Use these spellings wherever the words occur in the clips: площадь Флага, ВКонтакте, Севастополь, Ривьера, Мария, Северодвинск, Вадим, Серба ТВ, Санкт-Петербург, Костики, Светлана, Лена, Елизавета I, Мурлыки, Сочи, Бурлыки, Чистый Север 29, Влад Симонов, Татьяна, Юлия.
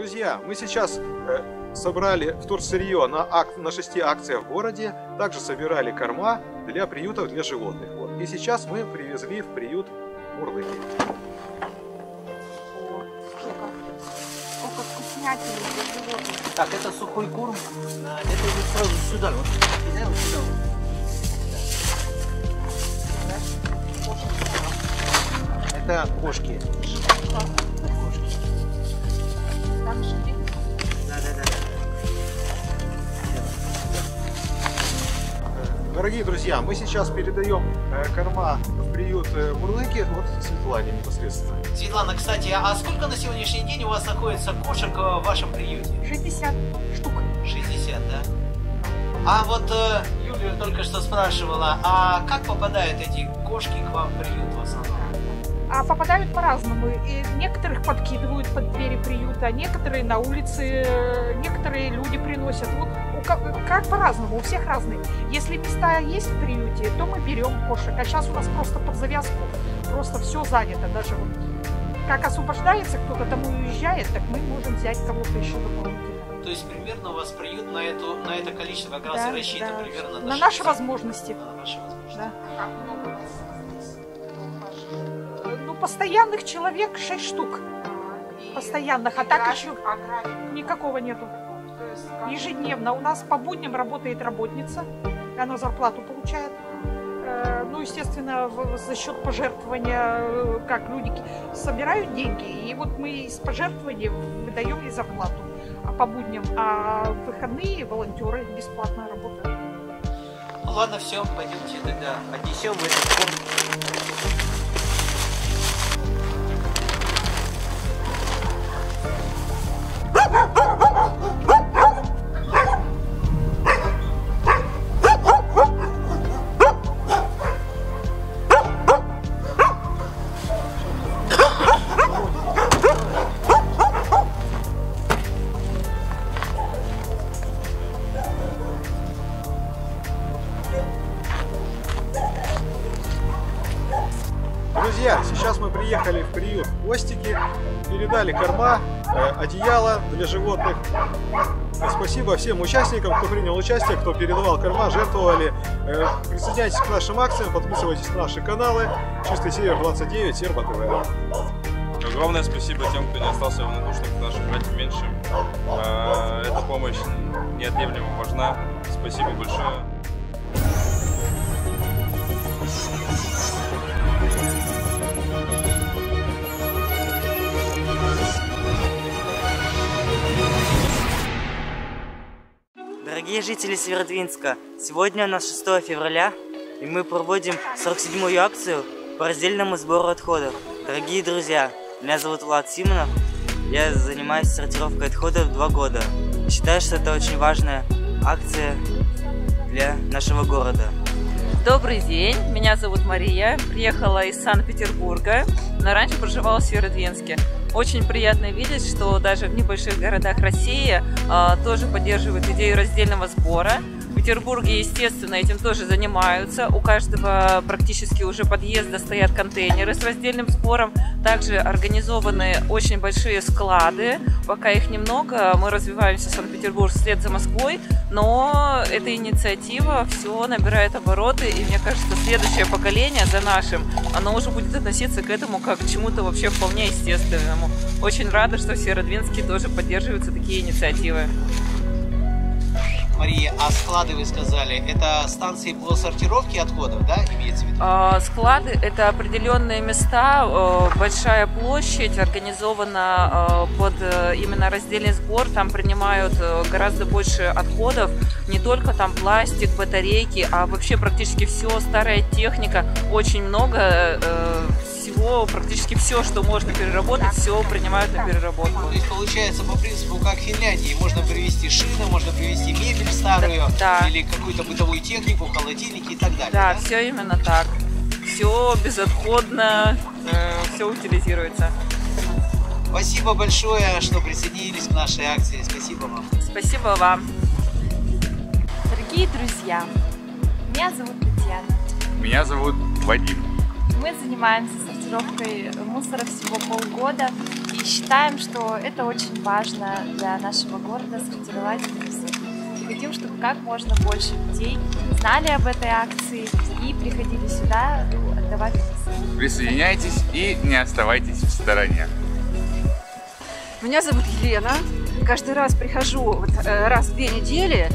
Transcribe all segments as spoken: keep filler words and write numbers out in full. Друзья, мы сейчас э, собрали вторсырье на, ак на шести акциях в городе, также собирали корма для приютов для животных. Вот. И сейчас мы привезли в приют Бурлыки. Вот. Сколько вкуснятины для животных. Так, это сухой корм, это идет сразу сюда. Вот. Сюда, вот сюда вот. Это кошки. Кошки. Там шипит. Да, да, да. Дорогие друзья, мы сейчас передаем корма в приют Мурлыки вот Светлане непосредственно. Светлана, кстати, а сколько на сегодняшний день у вас находится кошек в вашем приюте? шестьдесят штук. шестьдесят, да? А вот Юлия только что спрашивала, а как попадают эти кошки к вам в приют в основном? А попадают по-разному. Некоторых подкидывают под двери приюта, некоторые на улице, некоторые люди приносят. Вот как, как по-разному, у всех разные. Если места есть в приюте, то мы берем кошек. А сейчас у нас просто под завязку, просто все занято. Даже вот как освобождается кто-то, тому уезжает, так мы можем взять кого-то еще дополнительно. То есть примерно у вас приют на, эту, на это количество как да, раз и рассчитан, да. примерно на, на наши возможности. На наши возможности. Да. А много у вас? Ну, постоянных человек шесть штук. И постоянных, и а так график, еще а график. Никакого нету. Есть, ежедневно. У нас по будням работает работница, она зарплату получает. Ну, естественно, за счет пожертвования, как люди собирают деньги, и вот мы из пожертвований выдаем ей зарплату. По будням, а в выходные волонтеры бесплатно работают. Ну, ладно, все, пойдемте тогда отнесем в этот приехали в приют Костики, передали корма, э, одеяло для животных. Спасибо всем участникам, кто принял участие, кто передавал корма, жертвовали. Э, присоединяйтесь к нашим акциям, подписывайтесь на наши каналы. Чистый Север двадцать девять, Серба ТВ. Огромное спасибо тем, кто не остался равнодушным к нашим братьям меньшим. Э, эта помощь неотъемлемо важна. Спасибо большое. Дорогие жители Северодвинска, сегодня у нас шестое февраля, и мы проводим сорок седьмую акцию по раздельному сбору отходов. Дорогие друзья, меня зовут Влад Симонов, я занимаюсь сортировкой отходов два года. Считаю, что это очень важная акция для нашего города. Добрый день, меня зовут Мария, приехала из Санкт-Петербурга, но раньше проживала в Северодвинске. Очень приятно видеть, что даже в небольших городах России а, тоже поддерживают идею раздельного сбора. В Петербурге, естественно, этим тоже занимаются. У каждого практически уже подъезда стоят контейнеры с раздельным сбором. Также организованы очень большие склады. Пока их немного, мы развиваемся в Санкт-Петербург вслед за Москвой. Но эта инициатива все набирает обороты. И мне кажется, следующее поколение за нашим, оно уже будет относиться к этому как к чему-то вообще вполне естественному. Очень рада, что в Северодвинске тоже поддерживаются такие инициативы. Мария, а склады, вы сказали, это станции по сортировке отходов, да, имеется в виду? А, склады – это определенные места, большая площадь, организована под именно раздельный сбор, там принимают гораздо больше отходов, не только там пластик, батарейки, а вообще практически все, старая техника, очень много всего, практически все, что можно переработать, все принимают на переработку. То есть получается по принципу, как в Финляндии, можно привезти шины, можно привезти мебель старую, да, или какую-то бытовую технику, холодильники и так далее. Да, да? Все именно так. Все безотходно, э, все утилизируется. Спасибо большое, что присоединились к нашей акции. Спасибо вам. Спасибо вам. Дорогие друзья, меня зовут Татьяна. Меня зовут Вадим. Мы занимаемся сортировкой мусора всего полгода. И считаем, что это очень важно для нашего города сортировать вкусы. И хотим, чтобы как можно больше людей знали об этой акции и приходили сюда отдавать вкусы. Присоединяйтесь и не оставайтесь в стороне. Меня зовут Лена. Каждый раз прихожу вот, раз в две недели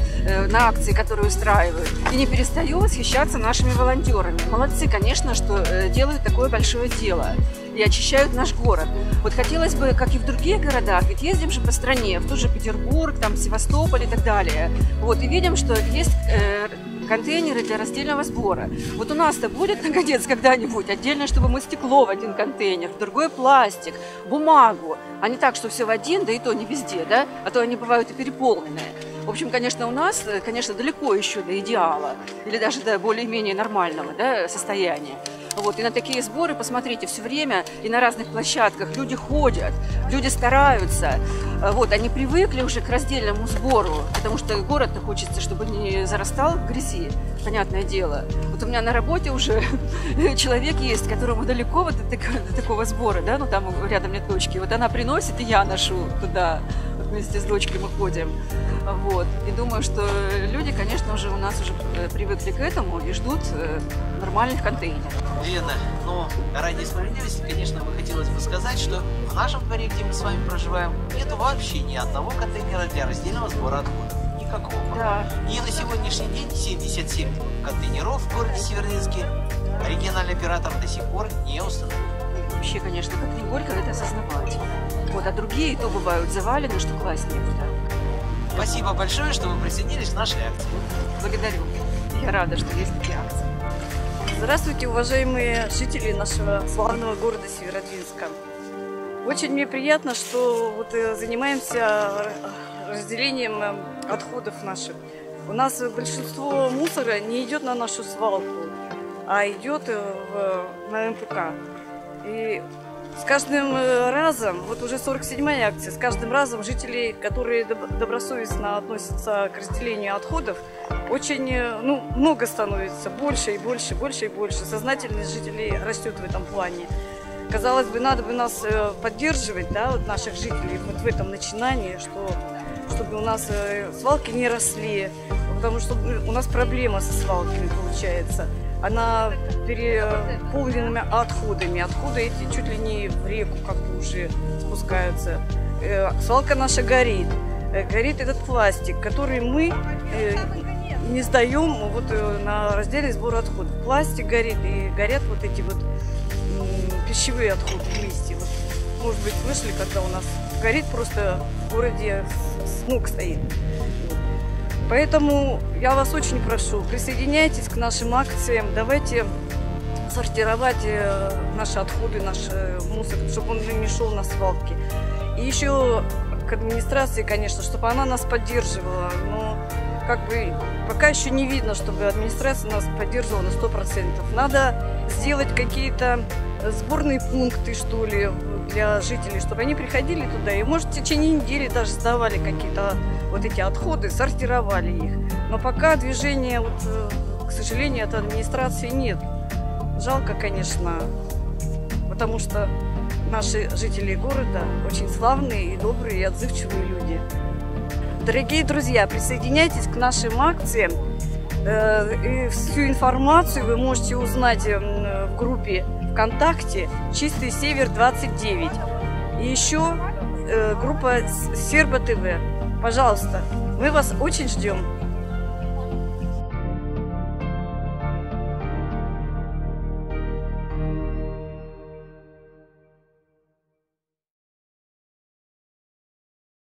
на акции, которые устраивают, и не перестаю восхищаться нашими волонтерами. Молодцы, конечно, что делают такое большое дело и очищают наш город. Вот хотелось бы, как и в других городах, ведь ездим же по стране, в тот же Петербург, там, Севастополь и так далее, вот, и видим, что есть э, контейнеры для раздельного сбора. Вот у нас-то будет, наконец, когда-нибудь отдельно, чтобы мы стекло в один контейнер, в другой пластик, бумагу, а не так, что все в один, да и то не везде, да, а то они бывают и переполненные. В общем, конечно, у нас, конечно, далеко еще до идеала, или даже до более-менее нормального, да, состояния. Вот, и на такие сборы, посмотрите, все время и на разных площадках люди ходят, люди стараются. Вот, они привыкли уже к раздельному сбору, потому что город-то хочется, чтобы не зарастал в грязи, понятное дело. Вот у меня на работе уже человек есть, которому далеко вот до, до такого сбора, да, ну там рядом нет дочки. Вот она приносит, и я ношу туда, вот вместе с дочкой мы ходим. Вот, и думаю, что люди, конечно, уже у нас уже привыкли к этому и ждут нормальных контейнеров. Лена, но ради справедливости, конечно, бы хотелось бы сказать, что в нашем дворе, где мы с вами проживаем, нет вообще ни одного контейнера для раздельного сбора отходов. Никакого. Да. И на сегодняшний день семьдесят семь контейнеров в городе Северодвинске региональный оператор до сих пор не установил. Вообще, конечно, как не горько это осознавать. Вот, а другие и то бывают завалены, что класть некуда. Спасибо большое, что вы присоединились к нашей акции. Благодарю. Я рада, что есть такие акции. Здравствуйте, уважаемые жители нашего славного города Северодвинска. Очень мне приятно, что вот занимаемся разделением отходов наших. У нас большинство мусора не идет на нашу свалку, а идет в, на эм пэ ка. И с каждым разом, вот уже сорок седьмая акция, с каждым разом жители, которые добросовестно относятся к разделению отходов, очень, ну, много становится, больше и больше, больше и больше. Сознательность жителей растет в этом плане. Казалось бы, надо бы нас поддерживать, да, вот наших жителей вот в этом начинании, что, чтобы у нас свалки не росли, потому что у нас проблема со свалками получается. Она переполнена отходами. Отходы эти чуть ли не в реку как-то уже спускаются. Свалка наша горит. Горит этот пластик, который мы не сдаем вот на разделе сбора отходов. Пластик горит, и горят вот эти вот пищевые отходы вместе. Вот, может быть, слышали, когда у нас горит просто в городе, с ног стоит. Поэтому я вас очень прошу, присоединяйтесь к нашим акциям, давайте сортировать наши отходы, наш мусор, чтобы он не шел на свалки. И еще к администрации, конечно, чтобы она нас поддерживала, но как бы пока еще не видно, чтобы администрация нас поддерживала на сто процентов. Надо сделать какие-то сборные пункты, что ли, для жителей, чтобы они приходили туда и, может, в течение недели даже сдавали какие-то вот эти отходы, сортировали их. Но пока движения, вот, к сожалению, от администрации нет. Жалко, конечно, потому что наши жители города очень славные и добрые, и отзывчивые люди. Дорогие друзья, присоединяйтесь к нашим акциям. И всю информацию вы можете узнать в группе ВКонтакте «Чистый Север двадцать девять». И еще э, группа «Серба тэ вэ». Пожалуйста, мы вас очень ждем.